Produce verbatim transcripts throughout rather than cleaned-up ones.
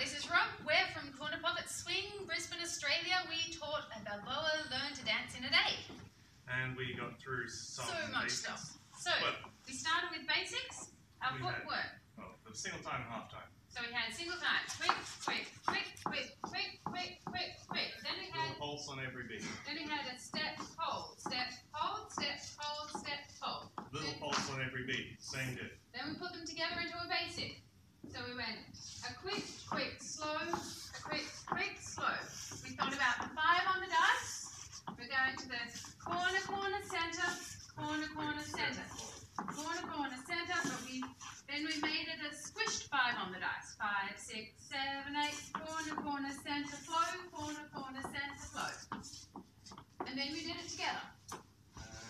this is Rob. We're from Corner Pocket Swing, Brisbane, Australia. We taught a Balboa learn to dance in a day. And we got through some so much basics. stuff. So, well, we started with basics, our footwork. Well, the single time and half time. So we had single time, quick, quick, quick, quick, quick, quick, quick, quick. Then we had... Little pulse on every beat. Then we had a step, hold, step, hold, step, hold, step, hold. Little then, pulse on every beat, same diff. Then we put them together into a basic. So we went a quick, quick, slow, a quick, quick, slow. We thought about the five on the dice. We're going to the corner, corner, centre, corner, corner, centre, corner, corner, centre. But we then we made it a squished five on the dice. Five, six, seven, eight. Corner, corner, centre, flow. Corner, corner, centre, flow. And then we did it together.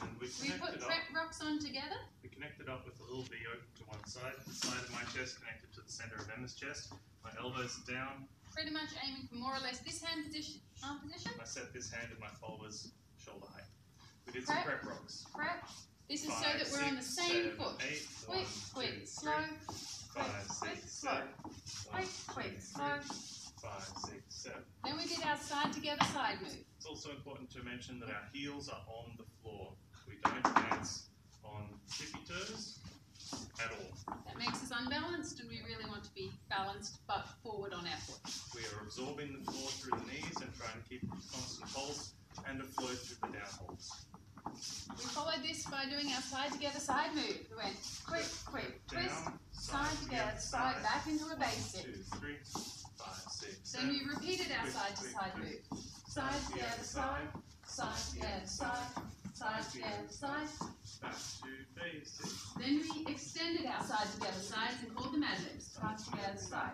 And we, we put prep rocks on together. We connected up with a little V open to one side. The side of my chest connected to the centre of Emma's chest. My elbows are down. Pretty much aiming for more or less this hand position. Arm position. I set this hand in my folders, shoulder height. We did prep, some prep rocks. Prep. This is five, so that we're six, on the same seven, foot. Eight, quick, one, quick, two, slow. Five, quick, six, slow. Quick, quick, slow. Five, six, seven. Then we did our side together side move. It's also important to mention that our heels are on the floor. We don't dance on tippy toes. At all. That makes us unbalanced, and we really want to be balanced but forward on our foot. We are absorbing the floor through the knees and trying to keep a constant pulse and a flow through the downholds. We followed this by doing our side together side move. We went quick, quick, down, twist, side, side together, side, side back into a basic. One, two, three, five, six, seven. Then we repeated our twist, side to side twist, move. Side, side together, side, side, side together, side, side together, side. Back to basics. Then we extended our side together sides and called them ad-libs. Side together side.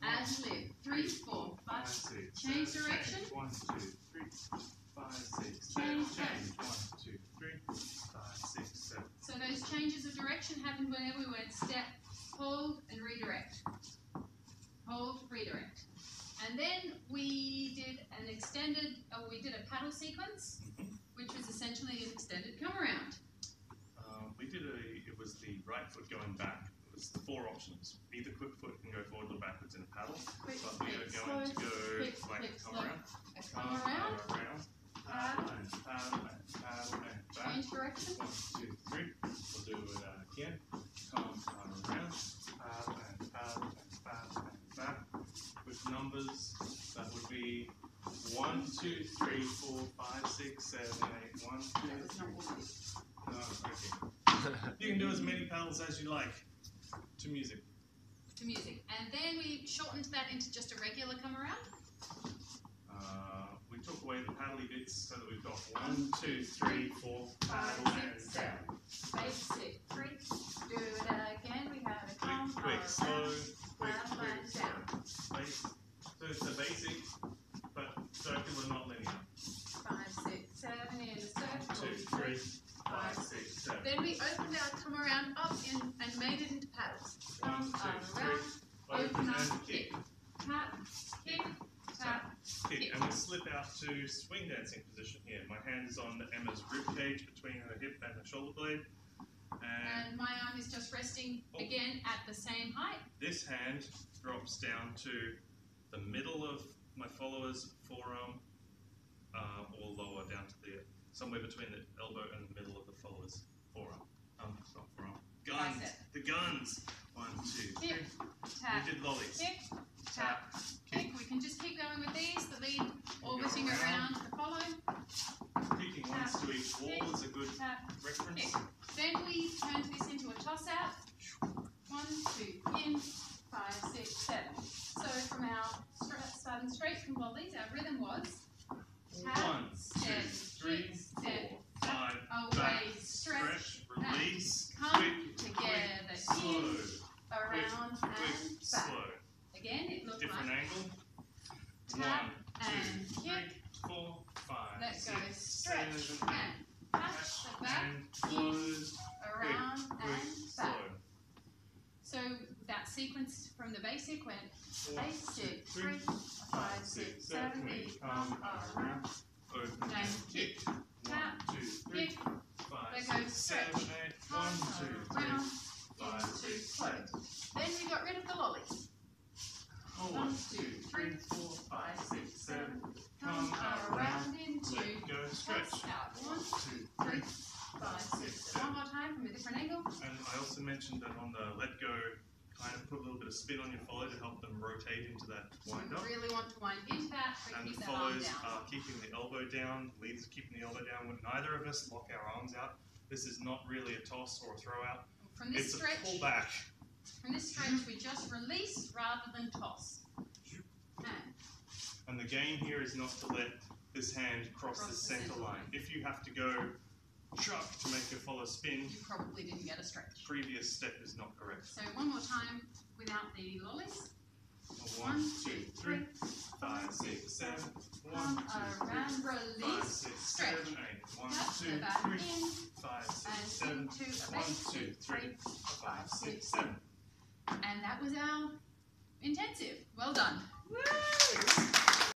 Ad-lib. Three, four, five, six. Change direction. One, two, three, five, six. Change, change. One, two, three, five, six, seven. So those changes of direction happened whenever we went step, hold, and redirect. Hold, redirect. And then we did an extended, oh, we did a paddle sequence, which was essentially an extended come around. We did a, it was the right foot going back. It was the four options. Either quick foot can go forward or backwards in a paddle. Quick, but we are going slow, to go quick, like quick, come slow. around. Come uh, around. around. Paddle and paddle and paddle and back. Change direction. One, two, three. We'll do it again. Come around. Paddle and paddle and paddle and back. With numbers, that would be one, two, three, four, five, six, seven, eight, one, two, three. Oh, okay. You can do as many paddles as you like to music. To music. And then we shortened that into just a regular come around. Uh, we took away the paddly bits so that we've got one, two, three, four, paddle five, and six, down. Basic. Three. Do it again. We have a come quick, quick, slow, quick, paddle quick, and down. Base. So it's a basic, but circular, not linear. Five, six, seven in a circle. One, two, three. Five, six, seven. Then we opened our come around up in, and made it into paddles. One, two, three, open up, kick, tap, kick, tap, kick. And we slip out to swing dancing position here. My hand is on Emma's rib cage between her hip and her shoulder blade. And, and my arm is just resting oh, again at the same height. This hand drops down to the middle of my follower's forearm um, or lower down to the somewhere between the elbow and the middle of the follower's forearm. Um, it's not forearm. Guns. Bicep. The guns. One, two, three. Kick, tap. We did lollies. Kick, tap, kick. Kick. We can just keep going with these. The lead orbiting around. around the follow. Kicking tap, once to each wall kick, is a good tap, reference. Kick. Then we turned this into a toss out. One, two, in, five, six, seven. So from our starting straight from lollies, our rhythm was tap, one, step, two, three, kick, four, step, five, away, back, stretch, stretch, release, come quick, together, quick, slow, in, around, quick, and quick, back. Slow. Again, it looked different like angle. Tap one, and two, kick. Three, four, five. Let six, go. Stretch seven, and pass the back, in, around, quick, and quick, back. Slow. So that sequence from the basic went basic, three, five, six, seven, eight, come around, open, kick. Tap, one, two, three, kick. Five, six, seven, eight, one, two, three, five, six, seven. Then we got rid of the lollies. One, two, three, four, five, six, seven. Come around in two. Go stretch. Out. One, two, three, five, six, seven. One more time from a different angle. And I also mentioned that on the let go, kind of put a little bit of spin on your follow to help them rotate into that wind up. You really want to wind into that. And the follows are keeping the elbow down, leads keeping the elbow down. When neither of us lock our arms out, this is not really a toss or a throw out. From this it's stretch, a pull back. From this stretch, we just release rather than toss. And, and the game here is not to let this hand cross, cross the centre, centre line. line. If you have to go chuck to make a follow spin, you probably didn't get a stretch. Previous step is not correct. So one more time without the lollies. One, two, three, five, six, seven. One, two, three, five, six, seven, eight. One, two, three, five, six, seven. One, two, three, five, six, seven. And that was our intensive. Well done. Woo!